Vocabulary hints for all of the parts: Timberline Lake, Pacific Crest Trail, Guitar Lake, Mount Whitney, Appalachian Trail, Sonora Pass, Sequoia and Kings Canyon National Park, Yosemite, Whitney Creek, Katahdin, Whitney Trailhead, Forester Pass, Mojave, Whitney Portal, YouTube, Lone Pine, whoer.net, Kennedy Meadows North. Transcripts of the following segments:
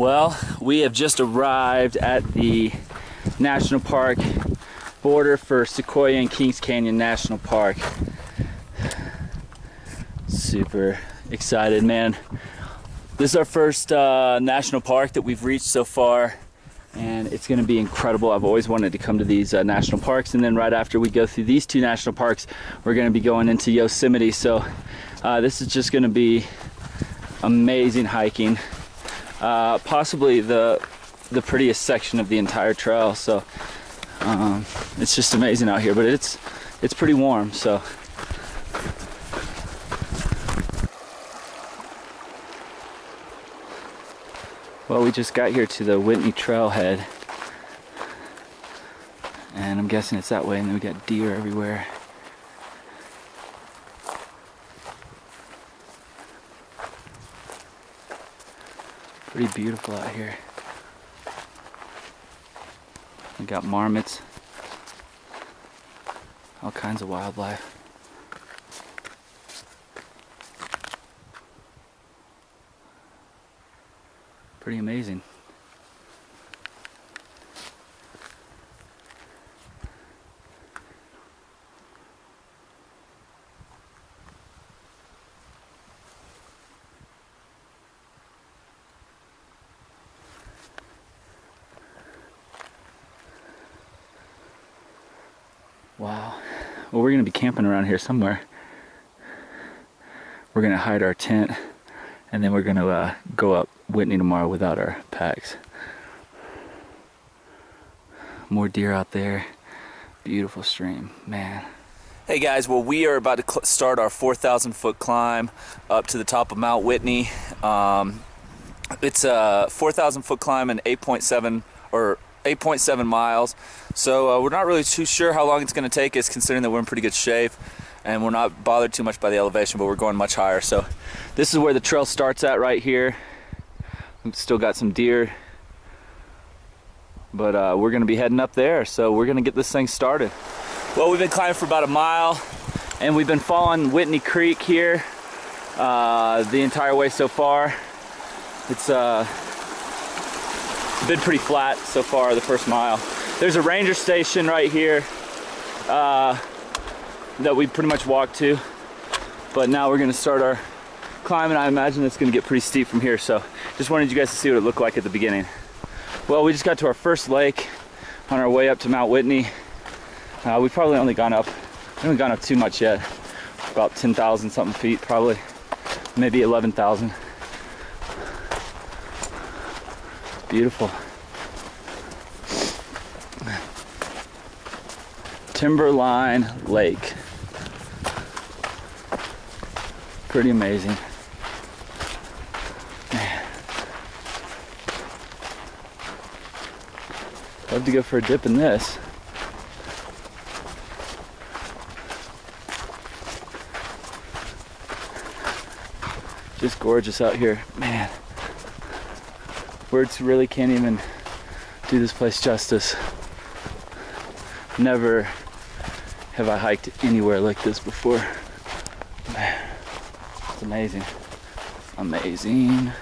Well, we have just arrived at the national park border for Sequoia and Kings Canyon National Park. Super excited, man. This is our first national park that we've reached so far, and it's gonna be incredible. I've always wanted to come to these national parks, and then right after we go through these two national parks, we're gonna be going into Yosemite. So this is just gonna be amazing hiking. Possibly the prettiest section of the entire trail. So it's just amazing out here, but it's pretty warm, so. Well, we just got here to the Whitney Trailhead, and I'm guessing it's that way, and then we got deer everywhere. Pretty beautiful out here. We got marmots, all kinds of wildlife. Pretty amazing. Wow. Well, we're gonna be camping around here somewhere. We're gonna hide our tent, and then we're gonna go up Whitney tomorrow without our packs. More deer out there. Beautiful stream, man. Hey guys, well, we are about to start our 4,000 foot climb up to the top of Mount Whitney. It's a 4,000 foot climb and 8.7 miles. So we're not really too sure how long it's going to take us, considering that we're in pretty good shape and we're not bothered too much by the elevation, but we're going much higher. So this is where the trail starts at right here. Still got some deer, but we're gonna be heading up there, so we're gonna get this thing started. Well, we've been climbing for about a mile, and we've been following Whitney Creek here the entire way so far. It's been pretty flat so far, the first mile. There's a ranger station right here that we pretty much walked to, but now we're gonna start our climb, and I imagine it's gonna get pretty steep from here, so just wanted you guys to see what it looked like at the beginning. Well, we just got to our first lake on our way up to Mount Whitney. We've probably only gone up, too much yet, about 10,000 something feet, probably, maybe 11,000. Beautiful. Timberline Lake. Pretty amazing. Man. Love to go for a dip in this. Just gorgeous out here. Man. Words really can't even do this place justice. Never have I hiked anywhere like this before. Man. Amazing. Amazing.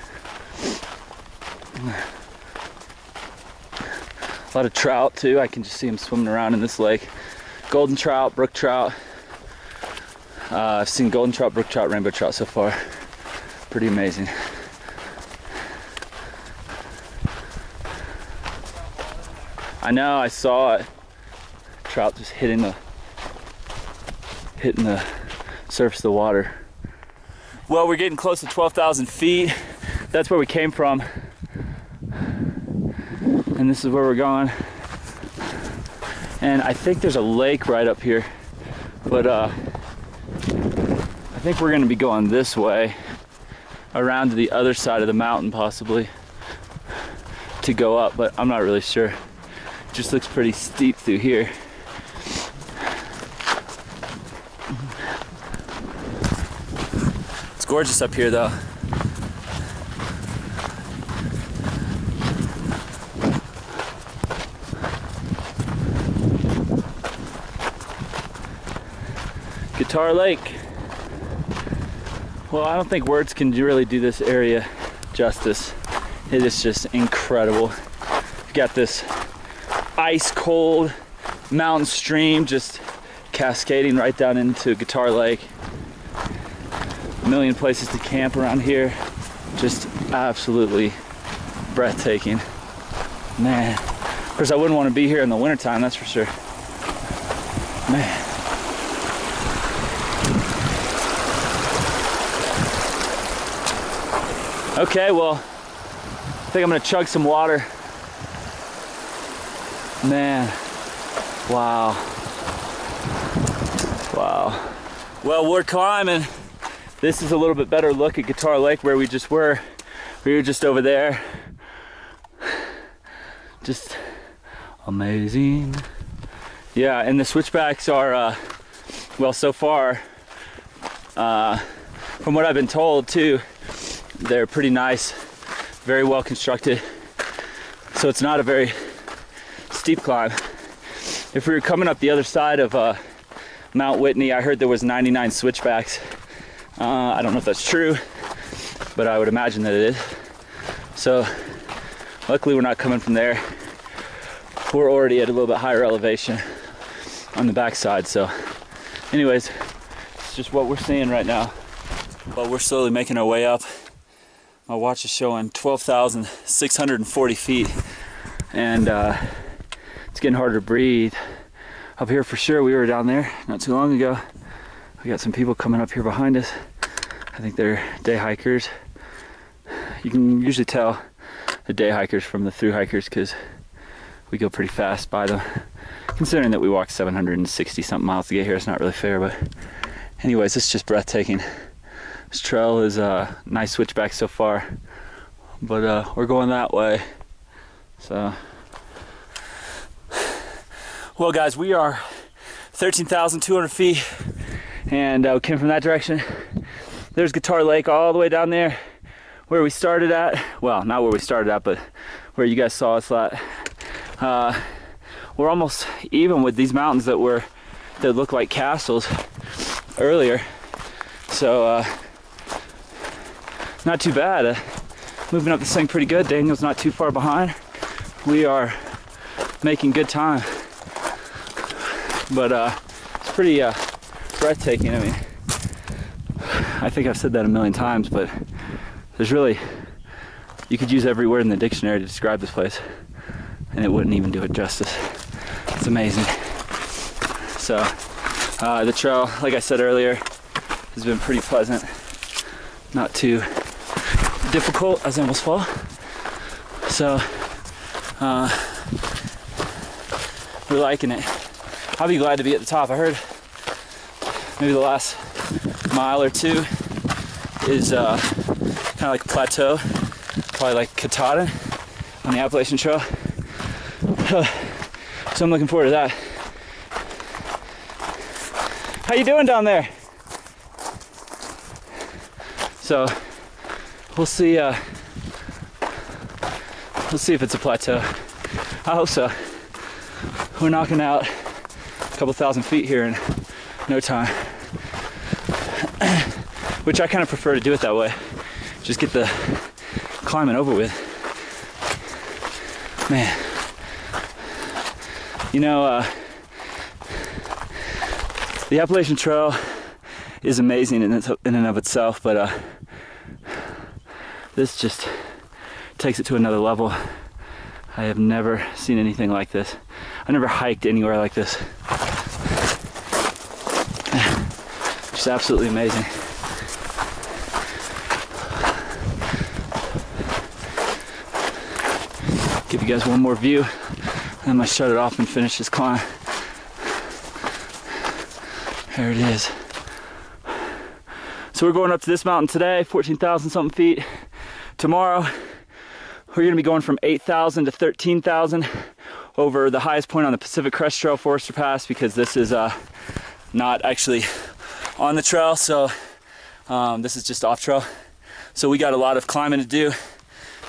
A lot of trout too. I can just see them swimming around in this lake. Golden trout, brook trout. I've seen golden trout, brook trout, rainbow trout so far. Pretty amazing. I know, I saw it. Trout just hitting the surface of the water. Well, we're getting close to 12,000 feet. That's where we came from. And this is where we're going. And I think there's a lake right up here. But I think we're gonna be going this way, around to the other side of the mountain possibly, to go up, but I'm not really sure. It just looks pretty steep through here. Gorgeous up here though. Guitar Lake. Well, I don't think words can really do this area justice. It is just incredible. You've got this ice cold mountain stream just cascading right down into Guitar Lake. A million places to camp around here. Just absolutely breathtaking. Man, of course I wouldn't want to be here in the wintertime, that's for sure. Man. Okay, well, I think I'm gonna chug some water. Man, wow. Wow. Well, we're climbing. This is a little bit better look at Guitar Lake where we just were. We were just over there. Just amazing. Yeah, and the switchbacks are, well, so far, from what I've been told too, they're pretty nice, very well constructed. So it's not a very steep climb. If we were coming up the other side of Mount Whitney, I heard there was 99 switchbacks. I don't know if that's true, but I would imagine that it is. So luckily we're not coming from there. We're already at a little bit higher elevation on the backside. So anyways, it's just what we're seeing right now. Well, we're slowly making our way up. My watch is showing 12,640 feet, and it's getting harder to breathe up here for sure. We were down there not too long ago. We got some people coming up here behind us. I think they're day hikers. You can usually tell the day hikers from the thru hikers because we go pretty fast by them. Considering that we walked 760 something miles to get here, it's not really fair, but anyways, it's just breathtaking. This trail is a nice switchback so far, but we're going that way. So, well guys, we are 13,200 feet. And we came from that direction. There's Guitar Lake all the way down there where we started at. Well, not where we started at, but where you guys saw us at. We're almost even with these mountains that look like castles earlier. So not too bad. Moving up this thing pretty good. Daniel's not too far behind. We are making good time. But it's pretty breathtaking. I mean, I think I've said that a million times, but there's really, you could use every word in the dictionary to describe this place and it wouldn't even do it justice. It's amazing. So the trail, like I said earlier, has been pretty pleasant, not too difficult. I almost fall. So we're liking it. I'll be glad to be at the top. I heard maybe the last mile or two is kind of like a plateau, probably like Katahdin on the Appalachian Trail. So I'm looking forward to that. How you doing down there? So we'll see if it's a plateau. I hope so. We're knocking out a couple thousand feet here in no time. Which I kind of prefer to do it that way. Just get the climbing over with. Man. You know, the Appalachian Trail is amazing in and of itself, but this just takes it to another level. I have never seen anything like this. I never hiked anywhere like this. It's absolutely amazing. Give you guys one more view, and I'm gonna shut it off and finish this climb. There it is. So we're going up to this mountain today, 14,000 something feet. Tomorrow, we're gonna be going from 8,000 to 13,000 over the highest point on the Pacific Crest Trail, Forester Pass, because this is not actually on the trail, so this is just off trail. So we got a lot of climbing to do,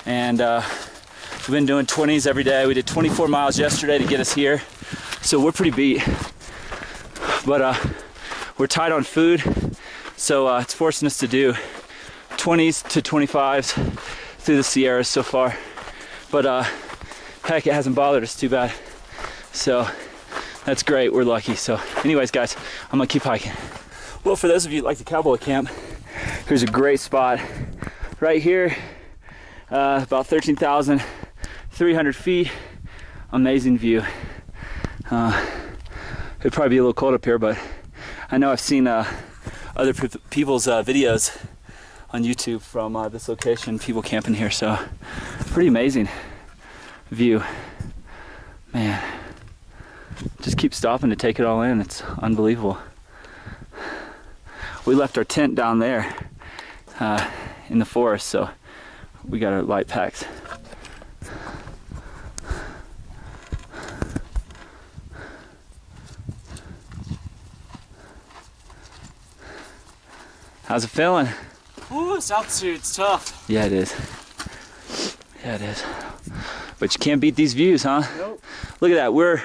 and we've been doing 20s every day. We did 24 miles yesterday to get us here. So we're pretty beat. But we're tight on food. So it's forcing us to do 20s to 25s through the Sierras so far, but heck, it hasn't bothered us too bad, so that's great. We're lucky. So anyways, guys, I'm gonna keep hiking. Well, for those of you who like the cowboy camp, here's a great spot right here, about 13,300 feet. Amazing view. It'd probably be a little cold up here, but I know I've seen other people's videos on YouTube from this location, people camping here, so pretty amazing view. Man, just keep stopping to take it all in. It's unbelievable. We left our tent down there in the forest, so we got our light packs. How's it feeling? Ooh, it's altitude, it's tough. Yeah, it is. Yeah, it is. But you can't beat these views, huh? Nope. Look at that. We're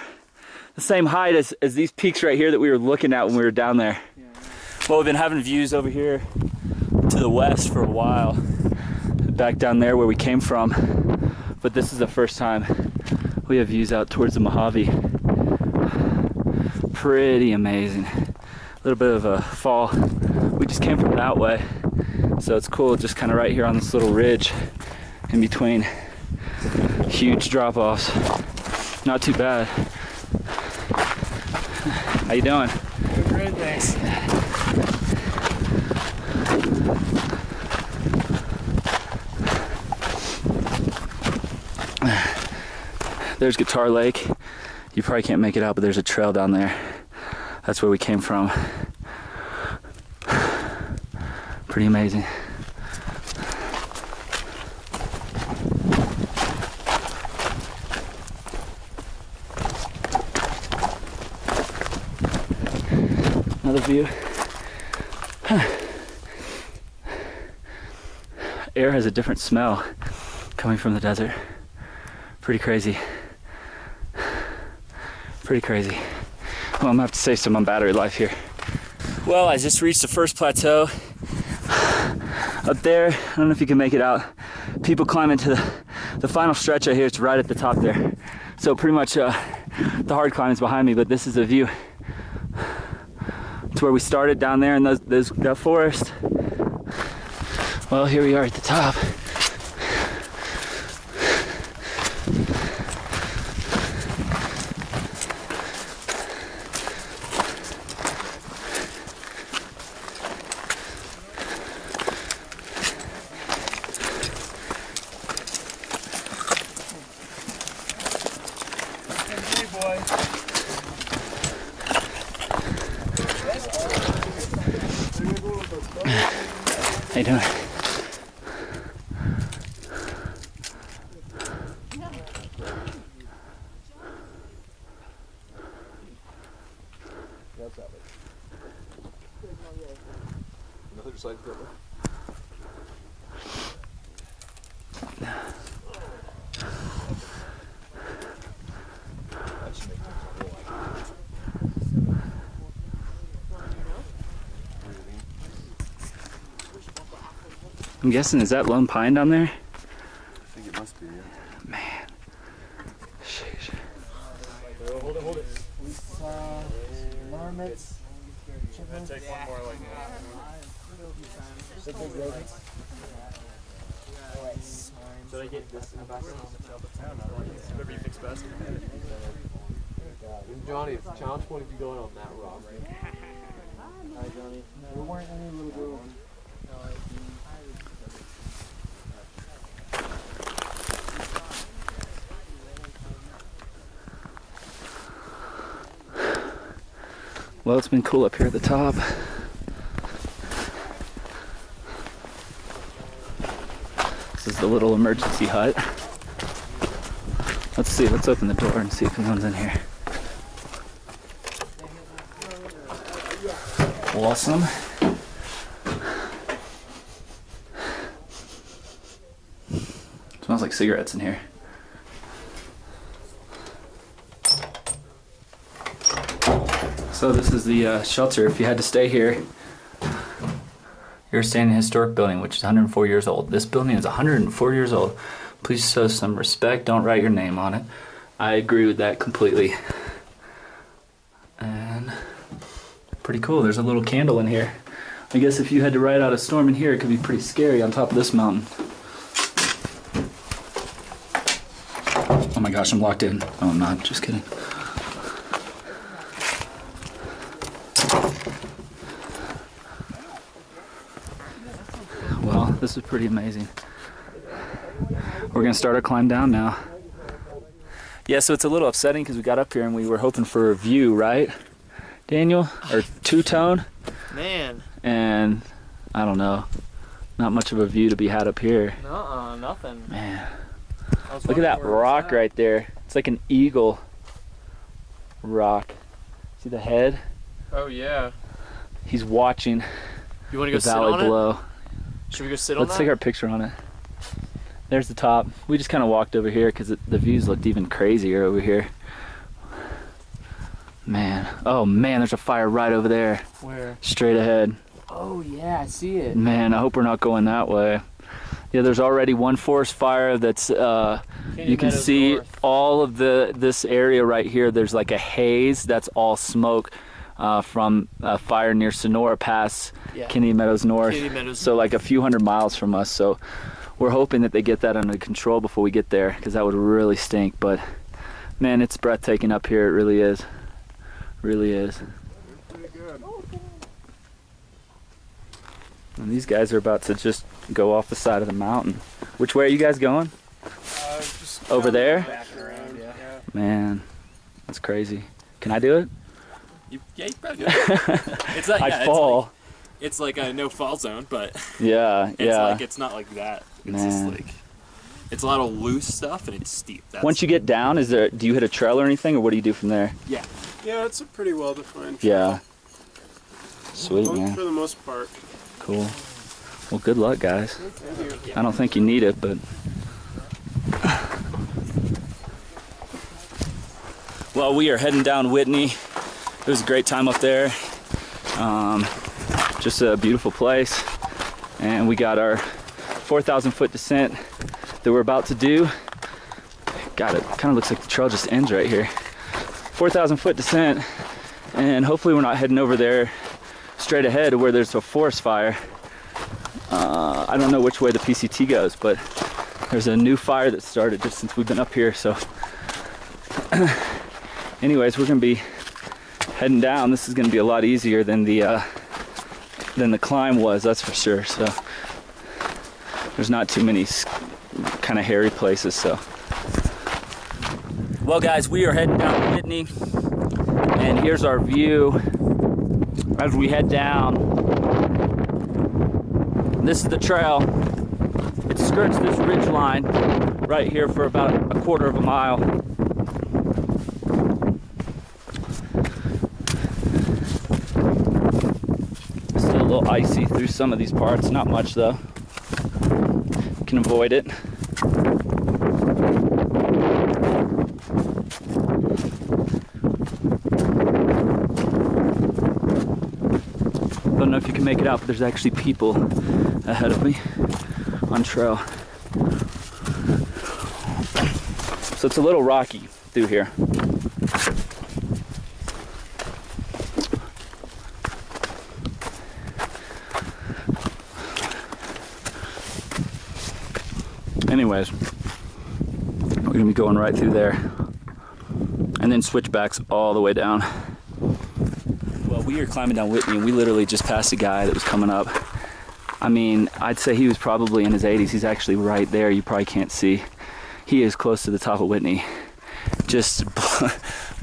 the same height as these peaks right here that we were looking at when we were down there. Yeah. Well, we've been having views over here to the west for a while, back down there where we came from. But this is the first time we have views out towards the Mojave. Pretty amazing. A little bit of a fall. We just came from that way, so it's cool, just kind of right here on this little ridge in between huge drop-offs. Not too bad. How you doing? Good, thanks. There's Guitar Lake. You probably can't make it out, but there's a trail down there. That's where we came from. Pretty amazing. Another view. Huh. Air has a different smell coming from the desert. Pretty crazy. Pretty crazy. Well, I'm gonna have to save some on battery life here. Well, I just reached the first plateau. Up there, I don't know if you can make it out. People climbing to the final stretch out here. It's right at the top there. So pretty much the hard climb is behind me, but this is the view. It's where we started down there in that forest. Well, here we are at the top. How you doing? I'm guessing, is that Lone Pine down there? I think it must be, yeah. Man. Sheesh. Hold it. Marmots. Take one more like that. Should I get this in the back? Whatever you think's best. Johnny, it's a challenge point if you go in on that rock. Hi, Johnny. There weren't any little girls. Well, it's been cool up here at the top. This is the little emergency hut. Let's see, let's open the door and see if anyone's in here. Awesome. It smells like cigarettes in here. So this is the shelter. If you had to stay here, you're We were staying in a historic building, which is 104 years old. This building is 104 years old. Please show some respect. Don't write your name on it. I agree with that completely. And pretty cool. There's a little candle in here. I guess if you had to ride out a storm in here, it could be pretty scary on top of this mountain. Oh my gosh, I'm locked in. Oh, I'm not. Just kidding. Well, this is pretty amazing. We're going to start our climb down now. Yeah, so it's a little upsetting because we got up here and we were hoping for a view, right, Daniel? Or two-tone? Man. And, I don't know, not much of a view to be had up here. Nuh-uh, nothing. Man. Look at that rock right there. It's like an eagle rock. See the head? Oh, yeah. He's watching the valley below. You want to go sit on it? Should we go sit on that? Let's take our picture on it. There's the top. We just kind of walked over here because the views looked even crazier over here. Man. Oh, man, there's a fire right over there. Where? Straight ahead. Oh, yeah, I see it. Man, I hope we're not going that way. Yeah, there's already one forest fire that's, you can see all of this area right here. There's like a haze. That's all smoke from a fire near Sonora Pass, yeah. Kennedy Meadows North. Kennedy Meadows. So like a few hundred miles from us. So. We're hoping that they get that under control before we get there, because that would really stink. But man, it's breathtaking up here. It really is. Really is. And these guys are about to just go off the side of the mountain. Which way are you guys going? Just over there? Back around, yeah. Man, that's crazy. Can I do it? Yeah, you probably do it. It's like, yeah, I fall. It's like a no fall zone, but yeah, it's not like that. It's just like, it's a lot of loose stuff and it's steep. Once you get down, do you hit a trail or anything, or what do you do from there? Yeah. Yeah, it's a pretty well defined trail. Yeah. Sweet, man. For the most part. Cool. Well, good luck, guys. Thank you. I don't think you need it, but. Well, we are heading down Whitney. It was a great time up there. Just a beautiful place, and we got our 4,000 foot descent that we're about to do. God, it kind of looks like the trail just ends right here. 4,000 foot descent, and hopefully we're not heading over there straight ahead where there's a forest fire. I don't know which way the PCT goes, but there's a new fire that started just since we've been up here. So anyways, we're gonna be heading down. This is gonna be a lot easier than the climb was, that's for sure. So there's not too many kind of hairy places. So, well, guys, we are heading down Whitney, and here's our view as we head down. This is the trail. It skirts this ridge line right here for about a quarter of a mile. Icy through some of these parts, not much though. Can avoid it. Don't know if you can make it out, but there's actually people ahead of me on trail. So it's a little rocky through here. Anyways, we're going to be going right through there, and then switchbacks all the way down. Well, we are climbing down Whitney, and we literally just passed a guy that was coming up. I mean, I'd say he was probably in his 80s. He's actually right there. You probably can't see. He is close to the top of Whitney. Just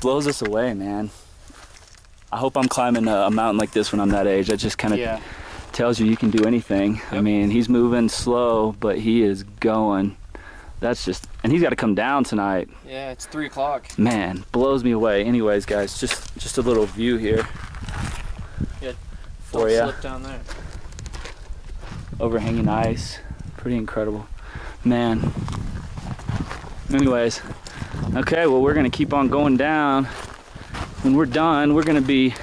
blows us away, man. I hope I'm climbing a mountain like this when I'm that age. That just kind of... Yeah. Tells you can do anything. Yep. I mean, he's moving slow, but he is going. That's just, and he's got to come down tonight. Yeah, it's 3 o'clock. Man, blows me away. Anyways, guys, just a little view here. Yeah, for you. Slip down there. Overhanging ice, pretty incredible, man. Anyways, okay, well, we're gonna keep on going down. When we're done, we're gonna be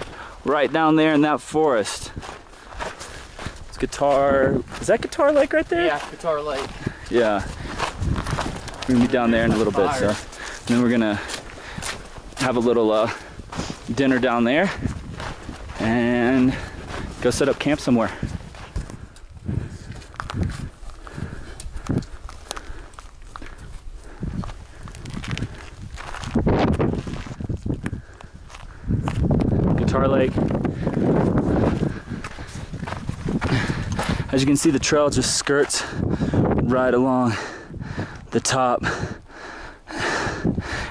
right down there in that forest. Is that Guitar Lake right there? Yeah, Guitar Lake. Yeah. We're gonna be down there in a little bit, so. And then we're gonna have a little dinner down there and go set up camp somewhere. Guitar Lake. As you can see, the trail just skirts right along the top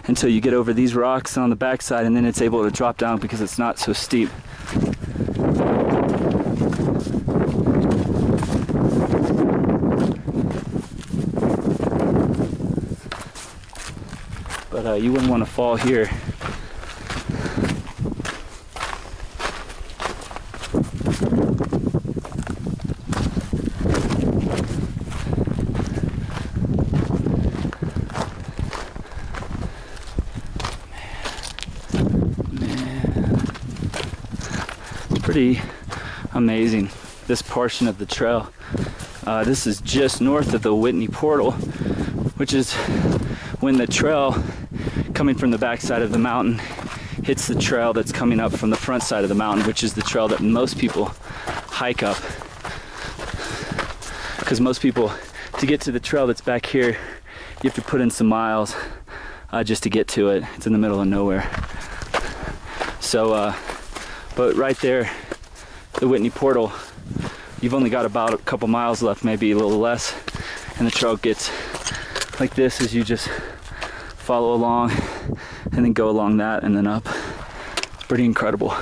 until you get over these rocks on the backside, and then it's able to drop down because it's not so steep. But you wouldn't want to fall here. Pretty amazing, this portion of the trail. This is just north of the Whitney Portal, which is when the trail coming from the back side of the mountain hits the trail that's coming up from the front side of the mountain, which is the trail that most people hike up. Because most people, to get to the trail that's back here, you have to put in some miles just to get to it. It's in the middle of nowhere. So, but right there, the Whitney Portal, you've only got about a couple miles left, maybe a little less, and the trail gets like this as you just follow along and then go along that and then up. It's pretty incredible.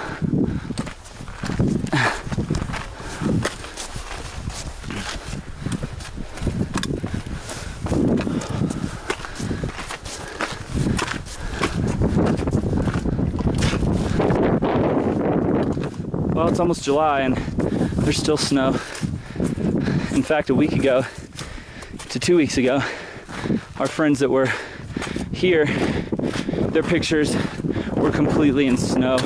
Well, it's almost July and there's still snow. In fact, a week ago to 2 weeks ago, our friends that were here, their pictures were completely in snow.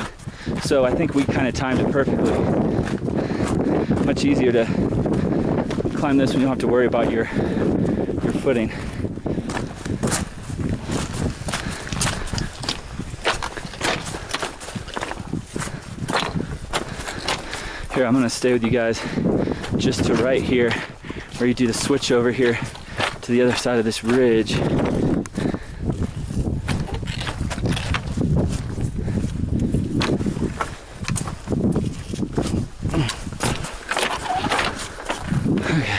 So I think we kind of timed it perfectly. Much easier to climb this when you don't have to worry about your footing. Here, I'm gonna stay with you guys just to right here, where you do the switch over here to the other side of this ridge. Okay,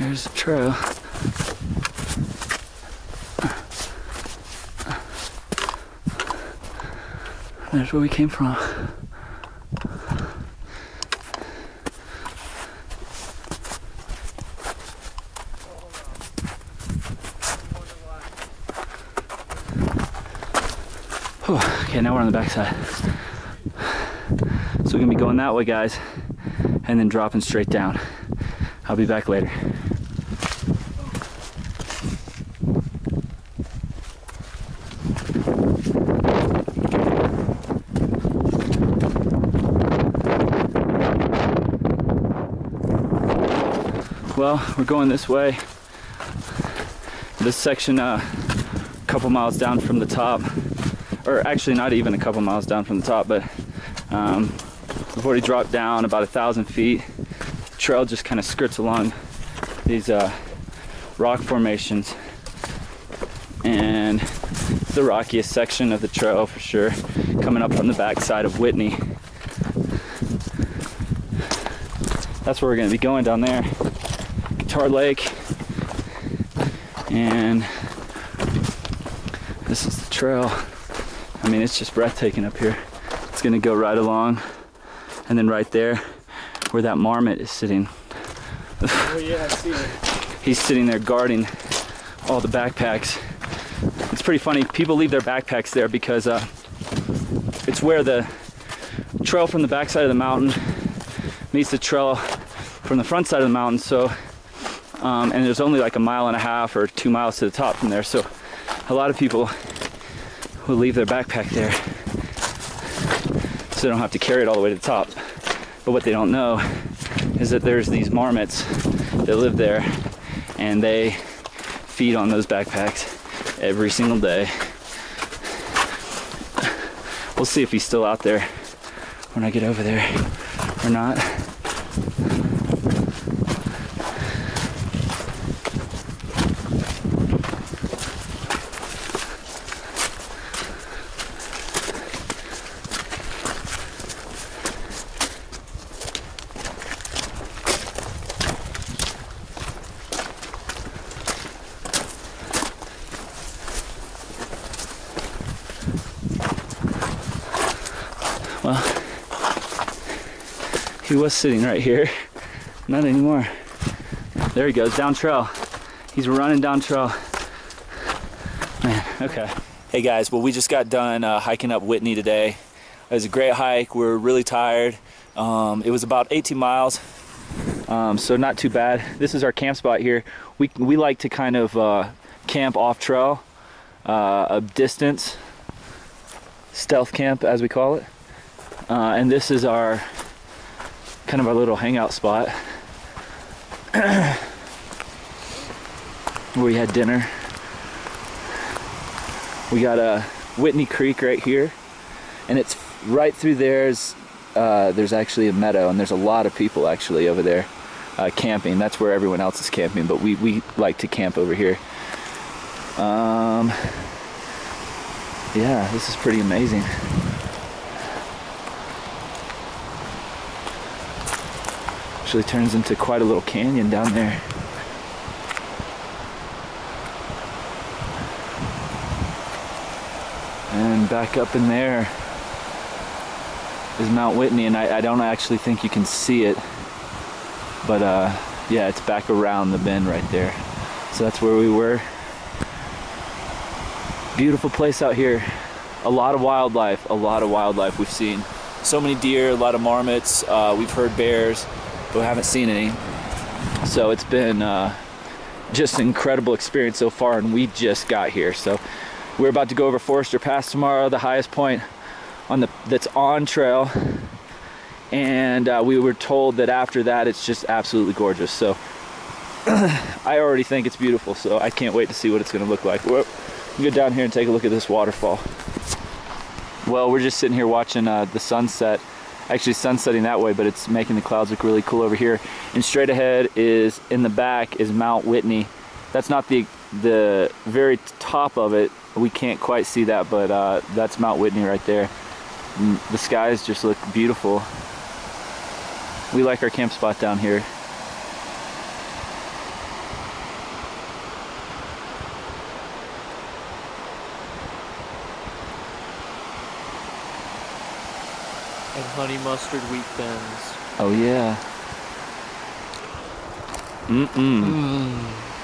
here's the trail. There's where we came from. Okay, now we're on the backside. So we're gonna be going that way, guys, and then dropping straight down. I'll be back later. Well, we're going this way. This section, a couple miles down from the top. Or actually not even a couple miles down from the top, but we've already dropped down about 1,000 feet. The trail just kind of skirts along these rock formations, and it's the rockiest section of the trail for sure, coming up from the backside of Whitney. That's where we're going to be going down there. Guitar Lake, and this is the trail. I mean, it's just breathtaking up here. It's gonna go right along, and then right there, where that marmot is sitting. Oh yeah, I see it. He's sitting there guarding all the backpacks. It's pretty funny, people leave their backpacks there because it's where the trail from the backside of the mountain meets the trail from the front side of the mountain, so, and there's only like 1.5 miles or 2 miles to the top from there, so a lot of people will leave their backpack there so they don't have to carry it all the way to the top. But what they don't know is that there's these marmots that live there, and they feed on those backpacks every single day. We'll see if he's still out there when I get over there or not. He was sitting right here. Not anymore. There he goes, down trail. He's running down trail. Man, okay. Hey guys, well, we just got done hiking up Whitney today. It was a great hike. We were really tired. It was about 18 miles, so not too bad. This is our camp spot here. We like to kind of camp off trail, a distance, stealth camp as we call it. And this is our kind of our little hangout spot where we had dinner. We got a Whitney Creek right here, and it's right through there's actually a meadow, and there's a lot of people actually over there camping. That's where everyone else is camping, but we like to camp over here. Yeah, this is pretty amazing. Actually turns into quite a little canyon down there. And back up in there is Mount Whitney, and I don't actually think you can see it, but yeah, it's back around the bend right there. So that's where we were. Beautiful place out here. A lot of wildlife we've seen. So many deer, a lot of marmots, we've heard bears, but we haven't seen any. So it's been just an incredible experience so far, and we just got here. So we're about to go over Forester Pass tomorrow, the highest point on that's on trail. And we were told that after that, it's just absolutely gorgeous. So I already think it's beautiful, so I can't wait to see what it's gonna look like. We'll go down here and take a look at this waterfall. Well, we're just sitting here watching the sunset. Actually, sun's setting that way, but it's making the clouds look really cool over here. And straight ahead is, in the back, is Mount Whitney. That's not the very top of it. We can't quite see that, but that's Mount Whitney right there. And the skies just look beautiful. We like our camp spot down here. And honey mustard wheat thins. Oh yeah. Mm-mm. Mm.